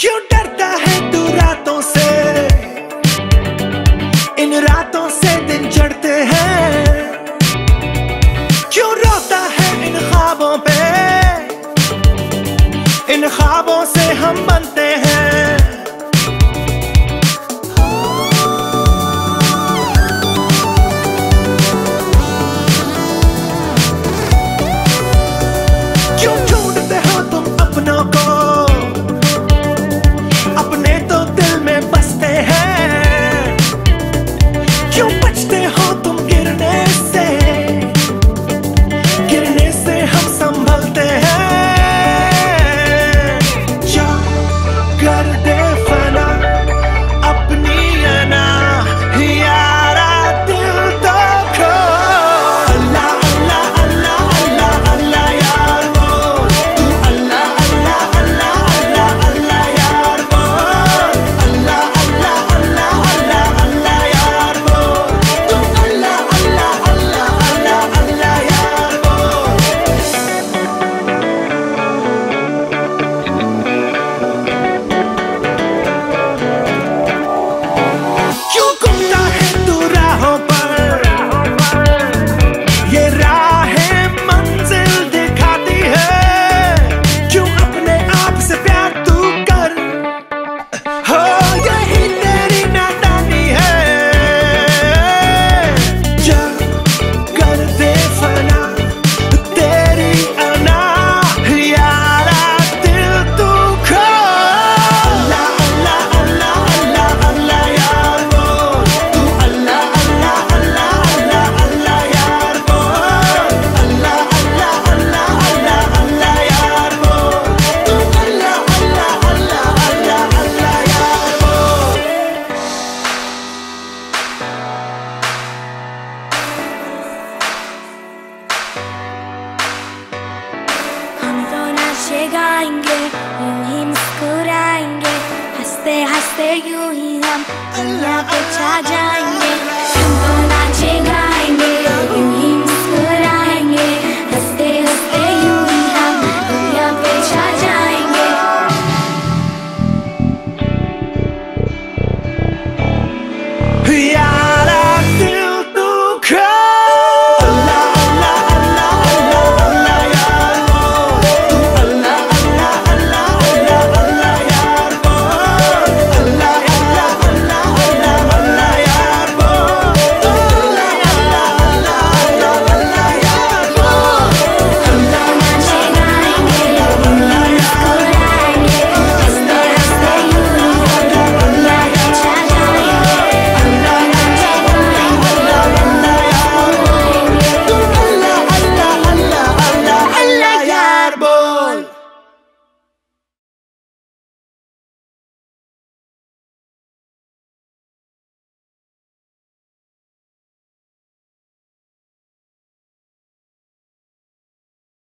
क्यों डरता है तू रातों से, इन रातों से दिन चढ़ते हैं। क्यों रोता है इन ख्वाबों पे, इन ख्वाबों से हम बनते हैं। क्यों ढूंढते हो तुम अपनों को, यूं ही मुस्कुराएंगे, हंसते हंसते यूं ही हम दुनिया पे छा जाएंगे।